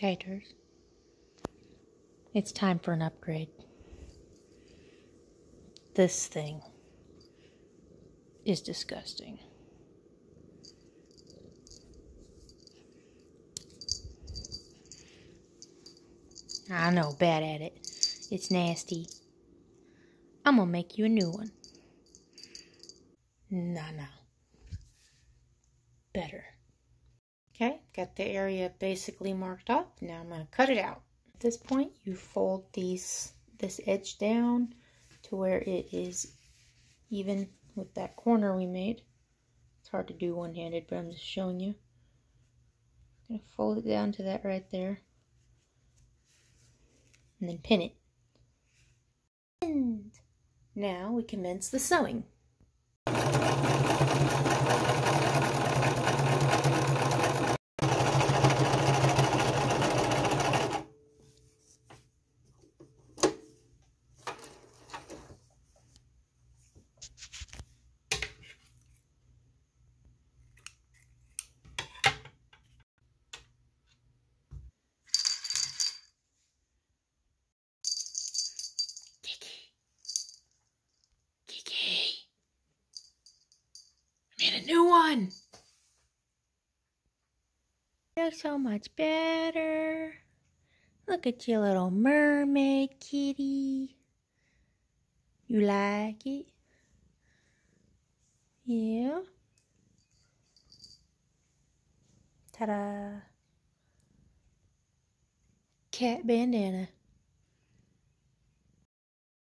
spectators, it's time for an upgrade. This thing is disgusting. I know, bad at it. It's nasty. I'm gonna make you a new one. No. Better. Okay, got the area basically marked up. Now I'm gonna cut it out. At this point, you fold this edge down to where it is even with that corner we made. It's hard to do one-handed, but I'm just showing you. I'm gonna fold it down to that right there. And then pin it. And now we commence the sewing. You're so much better. Look at your little mermaid kitty. You like it? Yeah. Ta-da. Cat bandana.